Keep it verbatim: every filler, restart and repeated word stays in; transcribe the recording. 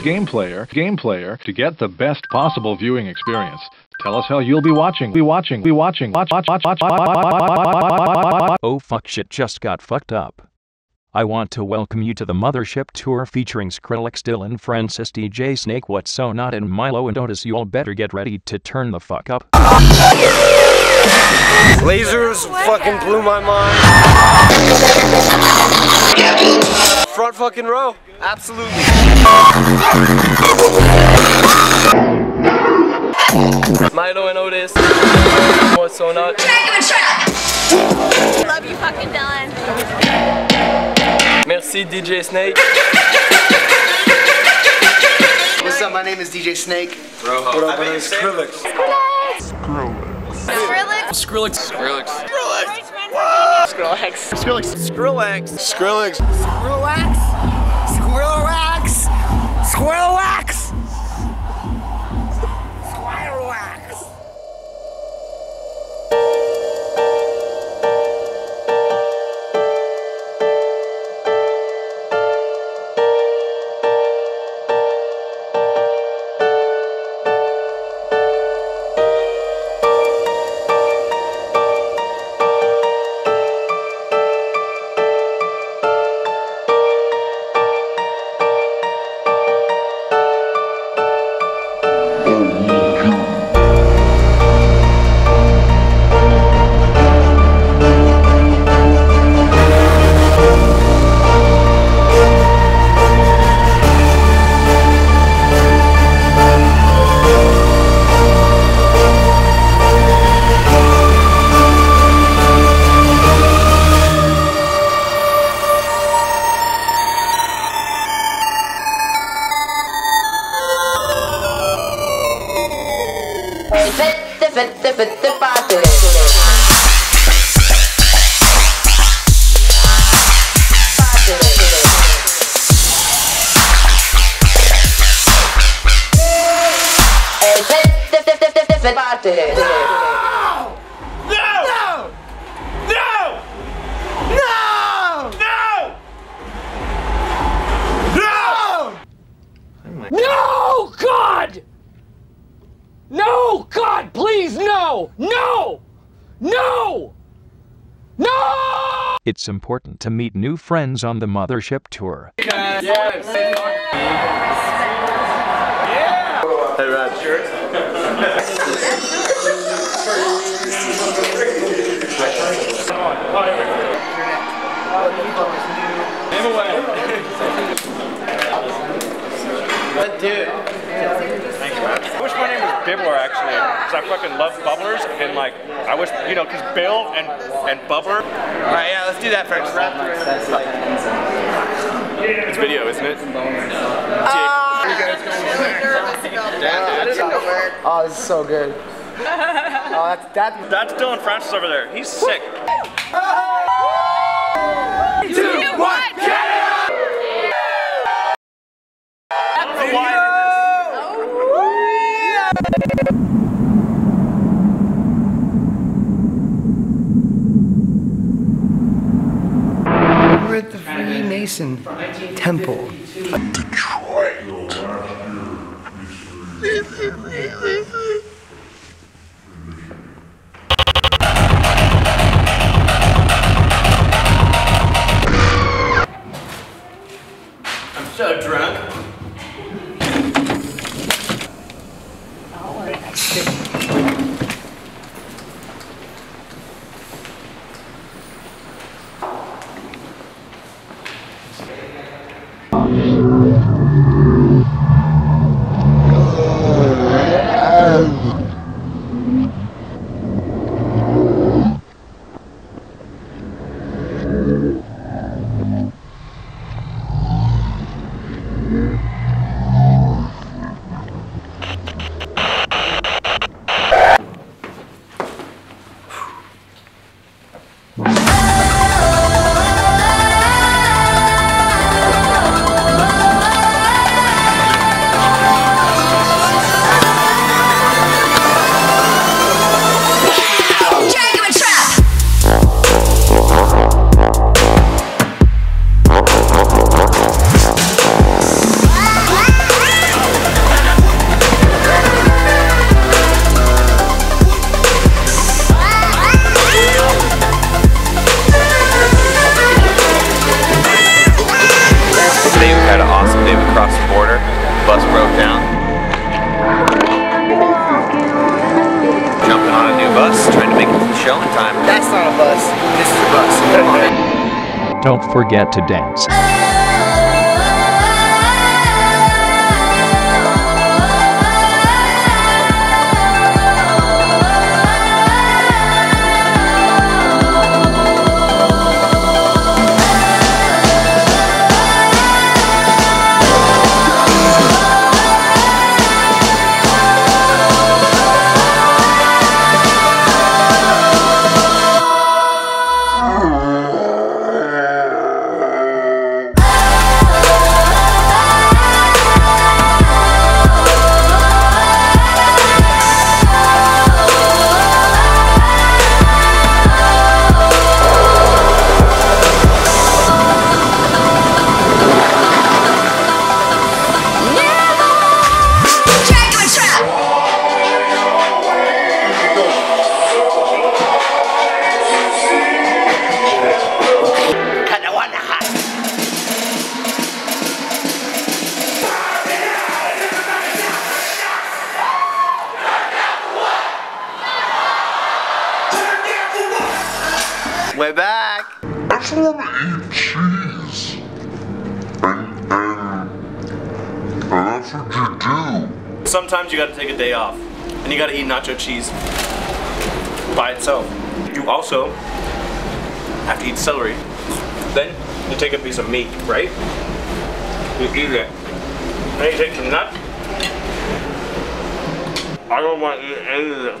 game player, game player, to get the best possible viewing experience. Tell us how you'll be watching, be watching, be watching, watch, watch, watch, watch, watch. Oh fuck, shit just got fucked up. I want to welcome you to the Mothership Tour featuring Skrillex, Dillon Francis, D J Snake, What So Not, and Milo and Otis. You all better get ready to turn the fuck up. Lasers fucking blew my mind. Front fucking row, absolutely. Milo and Otis. What So Not. We're not gonna shut up. Love you, fucking Dillon. Merci, D J Snake. What's up? My name is D J Snake. Bro, what up? My name is Skrillex. Skrillex. Skrillex. Skrillex. Skrillex. Skrillex. Skrillex. Skrillex. Skrillex. Skrillex. Skrillex. Skrillex. It's important to meet new friends on the Mothership Tour. Yes. Yes. Yeah. Hey, Rod. Dude. I wish my name was Bibbler, actually, because I fucking love bubblers, and like, I wish, you know, because Bill and, and Bubbler. Alright, yeah, let's do that first. It's video, isn't it? Uh, oh, this is so good. Oh, that's, that, that's Dillon Francis over there. He's sick. Two, one, get it! Temple. Detroit. I'm so drunk. Oh, that's good. Don't forget to dance. We're back. I just want to eat cheese. And, and, and that's what you do. Sometimes you gotta take a day off and you gotta eat nacho cheese by itself. You also have to eat celery. Then you take a piece of meat, right? You eat it. Then you take some nuts. I don't want to eat any of it.